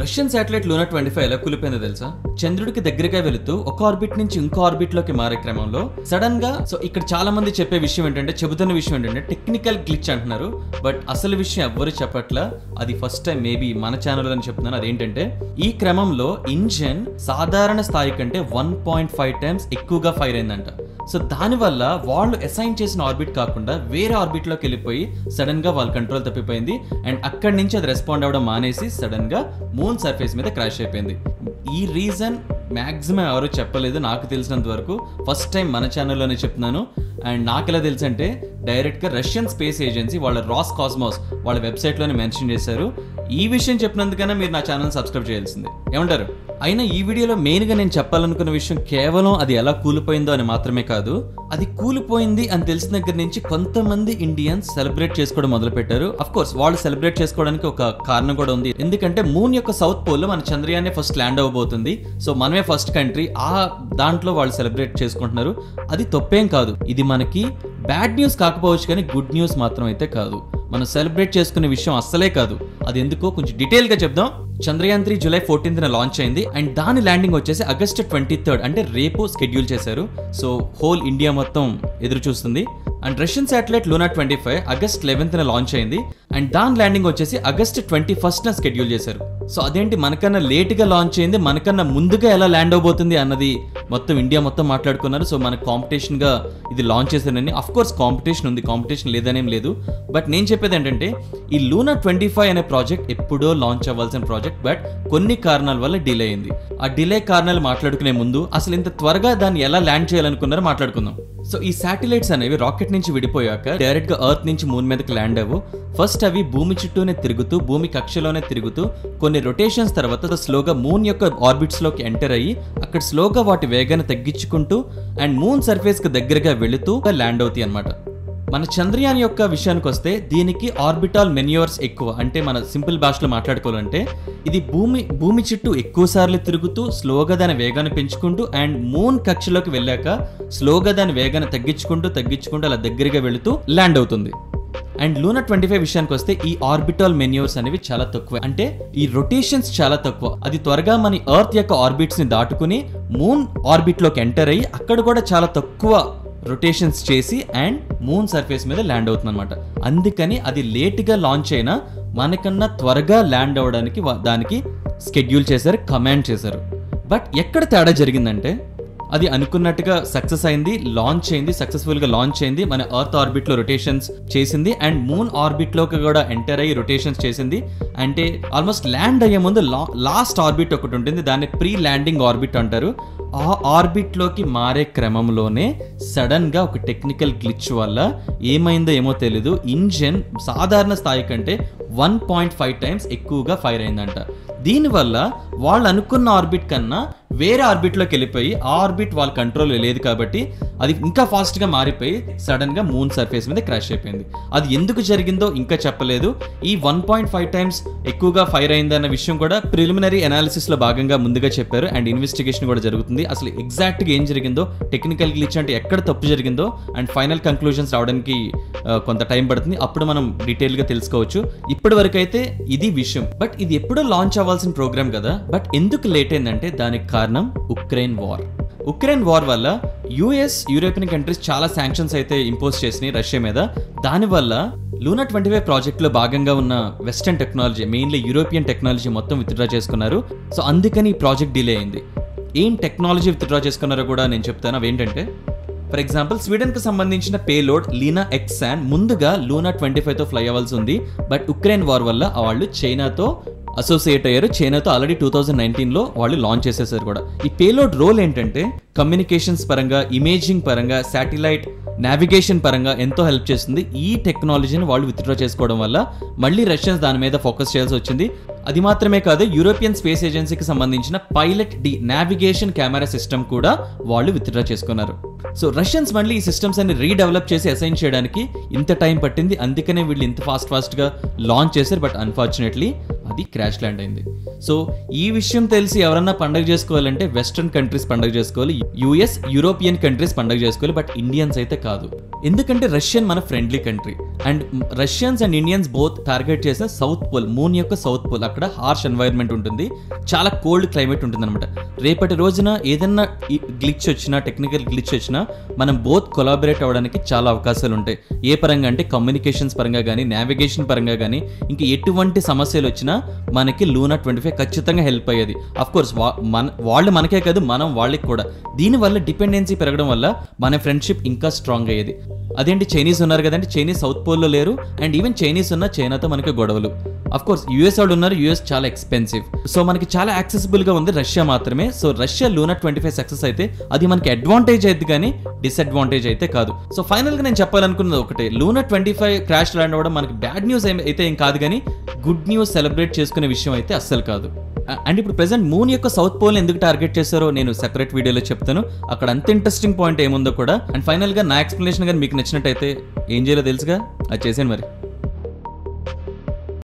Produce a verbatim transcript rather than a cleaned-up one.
Russian satellite Luna twenty five ఎలా కూలిపోయిందో తెలుసా? చంద్రుడికి దగ్గరగా వెళుతూ ఒక ఆర్బిట్ నుంచి ఇంకో ఆర్బిట్ లోకి మారే క్రమంలో సడన్ గా, సో ఇక్కడ చాలా మంది చెప్పే విషయం ఏంటంటే చెబుతున్న విషయం ఏంటంటే టెక్నికల్ గ్లిచ్ అంటున్నారు. బట్ అసలు విషయం ఎవ్వరు చెప్పట్లా. అది ఫస్ట్ టైం మేబీ మన ఛానల్ అని చెప్తున్నాను. అదేంటంటే ఈ క్రమంలో ఇంజన్ సాధారణ స్థాయి కంటే వన్ పాయింట్ ఫైవ్ టైమ్స్ ఎక్కువగా ఫైర్ అయిందంట. సో దానివల్ల వాళ్ళు అసైన్ చేసిన ఆర్బిట్ కాకుండా వేరే ఆర్బిట్ లోకి వెళ్ళిపోయి సడన్ గా వాళ్ళ కంట్రోల్ తప్పిపోయింది. అండ్ అక్కడి నుంచి అది రెస్పాండ్ అవ్వడం మానేసి సడన్ గా మూన్ సర్ఫేస్ మీద క్రాష్ అయిపోయింది. ఈ రీజన్ మ్యాక్సిమం ఎవరు చెప్పలేదు నాకు తెలిసినంత వరకు. ఫస్ట్ టైం మన ఛానల్లోనే చెప్తున్నాను. అండ్ నాకు ఎలా తెలుసు అంటే డైరెక్ట్గా రష్యన్ స్పేస్ ఏజెన్సీ వాళ్ళ రాస్ కాస్మోస్ వాళ్ళ వెబ్సైట్లోనే మెన్షన్ చేశారు. ఈ విషయం చెప్పినందుకైనా మీరు నా ఛానల్ సబ్స్క్రైబ్ చేయాల్సిందే. ఏమంటారు? అయినా ఈ వీడియోలో మెయిన్గా నేను చెప్పాలనుకున్న విషయం కేవలం అది ఎలా కూలిపోయిందో అని మాత్రమే కాదు, అది కూలిపోయింది అని తెలిసిన దగ్గర నుంచి కొంతమంది ఇండియన్స్ సెలబ్రేట్ చేసుకోవడం మొదలుపెట్టారు. అఫ్కోర్స్ వాళ్ళు సెలబ్రేట్ చేసుకోవడానికి ఒక కారణం కూడా ఉంది. ఎందుకంటే మూన్ యొక్క సౌత్ పోల్లో మన చంద్రయానే ఫస్ట్ ల్యాండ్ అవ్వబోతుంది. సో మనమే ఫస్ట్ కంట్రీ, ఆ దాంట్లో వాళ్ళు సెలబ్రేట్ చేసుకుంటున్నారు. అది తప్పేం కాదు. ఇది మనకి బ్యాడ్ న్యూస్ కాకపోవచ్చు, కానీ గుడ్ న్యూస్ మాత్రం అయితే కాదు. మనం సెలబ్రేట్ చేసుకునే విషయం అస్సలే కాదు. అది ఎందుకో కొంచెం డీటెయిల్గా చెప్దాం. చంద్రయాన్ త్రీ జూలై ఫోర్టీన్త్న లాంచ్ అయింది. అండ్ దాని ల్యాండింగ్ వచ్చేసి ఆగస్ట్ ట్వంటీ థర్డ్ అంటే రేపు స్కెడ్యూల్ చేశారు. సో హోల్ ఇండియా మొత్తం ఎదురు చూస్తుంది. And Russian satellite Luna twenty five August లెవెన్త్న లాంచ్ అయింది. అండ్ దాని ల్యాండింగ్ వచ్చేసి ఆగస్ట్ ట్వంటీ ఫస్ట్న స్కెడ్యూల్ చేశారు. సో అదేంటి మనకన్నా లేట్గా లాంచ్ అయింది, మనకన్నా ముందుగా ఎలా ల్యాండ్ అవబోతుంది అన్నది మొత్తం ఇండియా మొత్తం మాట్లాడుకున్నారు. సో మనకు కాంపిటీషన్గా ఇది లాంచ్ చేశారని. అఫ్ కోర్స్ కాంపిటీషన్ ఉంది, కాంపిటీషన్ లేదనేం లేదు. బట్ నేను చెప్పేది ఏంటంటే ఈ లూనా ట్వంటీ ఫైవ్ అనే ప్రాజెక్ట్ ఎప్పుడో లాంచ్ అవ్వాల్సిన ప్రాజెక్ట్, బట్ కొన్ని కారణాల వల్ల డిలే అయింది. ఆ డిలే కారణాలు మాట్లాడుకునే ముందు అసలు ఇంత త్వరగా దాన్ని ఎలా ల్యాండ్ చేయాలనుకున్నారో మాట్లాడుకుందాం. సో ఈ శాటిలైట్స్ అనేవి రాకెట్ నుంచి విడిపోయాక డైరెక్ట్ గా ఎర్త్ నుంచి మూన్ మీదకి ల్యాండ్ అవ్వు. ఫస్ట్ అవి భూమి చుట్టూనే తిరుగుతూ, భూమి కక్షలోనే తిరుగుతూ కొన్ని రొటేషన్స్ తర్వాత స్లోగా మూన్ యొక్క ఆర్బిట్స్ లోకి ఎంటర్ అయ్యి అక్కడ స్లోగా వాటి వేగాన్ని తగ్గించుకుంటూ అండ్ మూన్ సర్ఫేస్ కి దగ్గరగా వెళుతూ ల్యాండ్ అవుతాయి అనమాట. మన చంద్రయాన్ యొక్క విషయానికి వస్తే దీనికి ఆర్బిటాల్ మెన్యూవర్స్ ఎక్కువ. అంటే మన సింపుల్ భాషలో మాట్లాడుకోవాలంటే ఇది భూమి భూమి చుట్టూ ఎక్కువ సార్లు తిరుగుతూ స్లోగా దాని వేగాన్ని పెంచుకుంటూ అండ్ మూన్ కక్షలోకి వెళ్ళాక స్లోగా దాని వేగాన్ని తగ్గించుకుంటూ తగ్గించుకుంటూ అలా దగ్గరగా వెళుతూ ల్యాండ్ అవుతుంది. అండ్ లూనా ట్వంటీ ఫైవ్ విషయానికి వస్తే ఈ ఆర్బిటల్ మెన్యూర్స్ అనేవి చాలా తక్కువ. అంటే ఈ రొటేషన్స్ చాలా తక్కువ. అది త్వరగా మన ఎర్త్ యొక్క ఆర్బిట్స్ ని దాటుకుని మూన్ ఆర్బిట్ లోకి ఎంటర్ అయ్యి అక్కడ కూడా చాలా తక్కువ రొటేషన్స్ చేసి అండ్ మూన్ సర్ఫేస్ మీద ల్యాండ్ అవుతుంది అనమాట. అందుకని అది లేట్గా లాంచ్ అయినా మనకన్నా త్వరగా ల్యాండ్ అవ్వడానికి దానికి స్కెడ్యూల్ చేశారు, కమాండ్ చేశారు. బట్ ఎక్కడ తేడా జరిగిందంటే అది అనుకున్నట్టుగా సక్సెస్ అయింది, లాంచ్ అయింది, సక్సెస్ఫుల్గా లాంచ్ అయింది, మన ఎర్త్ ఆర్బిట్లో రొటేషన్స్ చేసింది అండ్ మూన్ ఆర్బిట్లోకి కూడా ఎంటర్ అయ్యి రొటేషన్స్ చేసింది. అంటే ఆల్మోస్ట్ ల్యాండ్ అయ్యే ముందు లాస్ట్ ఆర్బిట్ ఒకటి ఉంటుంది, దాన్ని ప్రీ ల్యాండింగ్ ఆర్బిట్ అంటారు. ఆ ఆర్బిట్లోకి మారే క్రమంలోనే సడన్గా ఒక టెక్నికల్ గ్లిచ్ వల్ల ఏమైందో ఏమో తెలీదు, ఇంజన్ సాధారణ స్థాయి కంటే వన్ పాయింట్ ఫైవ్ టైమ్స్ ఎక్కువగా ఫైర్ అయిందంట. దీనివల్ల వాళ్ళు అనుకున్న ఆర్బిట్ కన్నా వేరే ఆర్బిట్లోకి వెళ్ళిపోయి ఆ ఆర్బిట్ వాళ్ళ కంట్రోల్ లేదు కాబట్టి అది ఇంకా ఫాస్ట్గా మారిపోయి సడన్గా మూన్ సర్ఫేస్ మీద క్రాష్ అయిపోయింది. అది ఎందుకు జరిగిందో ఇంకా చెప్పలేదు. ఈ వన్ పాయింట్ ఫైవ్ టైమ్స్ ఎక్కువగా ఫైర్ అయిందన్న విషయం కూడా ప్రిలిమినరీ అనాలిసిస్లో భాగంగా ముందుగా చెప్పారు. అండ్ ఇన్వెస్టిగేషన్ కూడా జరుగుతుంది. అసలు ఎగ్జాక్ట్గా ఏం జరిగిందో, టెక్నికల్ గ్లిచ్ అంటే ఎక్కడ తప్పు జరిగిందో అండ్ ఫైనల్ కంక్లూజన్స్ రావడానికి కొంత టైం పడుతుంది. అప్పుడు మనం డీటెయిల్గా తెలుసుకోవచ్చు. ఇప్పటి వరకు అయితే ఇది విషయం. బట్ ఇది ఎప్పుడో లాంచ్ అవ్వాల్సిన ప్రోగ్రామ్ కదా, బట్ ఎందుకు లేట్ అయిందంటే దానికి కారణం ఉక్రెయిన్ వార్. ఉక్రెయిన్ వార్ వల్ల యుఎస్, యూరోపియన్ కంట్రీస్ చాలా శాంక్షన్స్ అయితే ఇంపోజ్ చేసినాయి రష్యా మీద. దానివల్ల లూనా ట్వంటీ ఫైవ్ ప్రాజెక్ట్లో భాగంగా ఉన్న western technology, mainly European technology మొత్తం విత్డ్రా చేసుకున్నారు. సో అందుకని ఈ ప్రాజెక్ట్ డిలే అయింది. ఏం టెక్నాలజీ విత్డ్రా చేసుకున్నారో కూడా నేను చెప్తాను. అవి ఏంటంటే ఫర్ ఎగ్జాంపుల్ స్వీడన్కి సంబంధించిన పేలోడ్ లీనా ఎక్సాన్ ముందుగా లూనా ట్వంటీ ఫైవ్తో ఫ్లై అవ్వాల్సి ఉంది. బట్ ఉక్రెయిన్ వార్ వల్ల వాళ్ళు చైనాతో అసోసియేట్ అయ్యారు. చైనాతో ఆల్రెడీ టూ థౌజండ్ నైన్టీన్లో వాళ్ళు లాంచ్ చేసేసారు కూడా. ఈ పేలోడ్ రోల్ ఏంటంటే కమ్యూనికేషన్స్ పరంగా, ఇమేజింగ్ పరంగా, శాటిలైట్ నావిగేషన్ పరంగా ఎంతో హెల్ప్ చేస్తుంది. ఈ టెక్నాలజీని వాళ్ళు విత్డ్రా చేసుకోవడం వల్ల మళ్ళీ రష్యన్స్ దాని మీద ఫోకస్ చేయాల్సి వచ్చింది. అది మాత్రమే కాదు, యూరోపియన్ స్పేస్ ఏజెన్సీకి సంబంధించిన pilot D navigation camera system కూడా వాళ్ళు విత్డ్రా చేసుకున్నారు. సో రష్యన్స్ మళ్ళీ ఈ సిస్టమ్స్ అన్ని రీడెవలప్ చేసి అసైన్ చేయడానికి ఇంత టైం పట్టింది. అందుకనే వీళ్ళు ఇంత ఫాస్ట్ ఫాస్ట్గా లాంచ్ చేశారు. బట్ అన్ఫార్చునేట్లీ అది క్రాష్ ల్యాండ్ అయింది. సో ఈ విషయం తెలిసి ఎవరన్నా పండగ చేసుకోవాలంటే వెస్ట్రన్ కంట్రీస్ పండగ చేసుకోవాలి, యూఎస్, యూరోపియన్ కంట్రీస్ పండగ చేసుకోవాలి. బట్ ఇండియన్స్ అయితే కాదు. ఎందుకంటే రష్యన్ మన friendly country and Russians and Indians both target చేసిన సౌత్ పోల్, మూన్ యొక్క సౌత్ పోల్. అక్కడ హార్ష్ ఎన్వైర్న్మెంట్ ఉంటుంది, చాలా కోల్డ్ క్లైమేట్ ఉంటుందన్నమాట. రేపటి రోజున ఏదైనా గ్లిచ్ వచ్చినా, టెక్నికల్ గ్లిచ్ వచ్చినా మనం బోత్ కొలాబరేట్ అవ్వడానికి చాలా అవకాశాలు ఉంటాయి. ఏ పరంగా అంటే కమ్యూనికేషన్స్ పరంగా కానీ, నావిగేషన్ పరంగా కానీ, ఇంకా ఎటువంటి సమస్యలు వచ్చినా మనకి లూనా ట్వంటీ ఫైవ్ ఖచ్చితంగా హెల్ప్ అయ్యేది. అఫ్కోర్స్ వా మన వాళ్ళు మనకే కాదు, మనం వాళ్ళకి కూడా. దీనివల్ల డిపెండెన్సీ పెరగడం వల్ల మన ఫ్రెండ్షిప్ ఇంకా స్ట్రాంగ్ అయ్యేది. అదేంటి, చైనీస్ ఉన్నారు కదండి, చైనీస్ సౌత్ పోల్లో లేరు. అండ్ ఈవెన్ చైనీస్ ఉన్న చైనాతో మనకి గొడవలు. అఫ్కోర్స్ యూఎస్ వాళ్ళు ఉన్నారు, యూఎస్ చాలా ఎక్స్పెన్సివ్. సో మనకి చాలా యాక్సెసిబుల్గా ఉంది రష్యా మాత్రమే. So Russia Luna twenty five success అయితే అది మనకి అడ్వాంటేజ్ అయితే కానీ డిసడ్వాంటేజ్ అయితే కాదు. సో ఫైనల్గా నేను చెప్పాలనుకున్నది ఒకటే, Luna twenty five crash land అవ్వడం మనకి బ్యాడ్ న్యూస్ అయితే ఏం కాదు, కానీ గుడ్ న్యూస్ సెలబ్రేట్ చేసుకునే విషయం అయితే అస్సలు కాదు. అండ్ ఇప్పుడు ప్రెసెంట్ మూన్ యొక్క సౌత్ పోల్ని ఎందుకు టార్గెట్ చేశారో నేను సెపరేట్ వీడియోలో చెప్తాను, అక్కడ అంత ఇంట్రెస్టింగ్ పాయింట్ ఏముందో కూడా. అండ్ ఫైనల్గా నా ఎక్స్ప్లెనేషన్ కానీ మీకు నచ్చినట్టయితే ఏం చేయాలో తెలుసుగా, అది చేసేయండి మరి.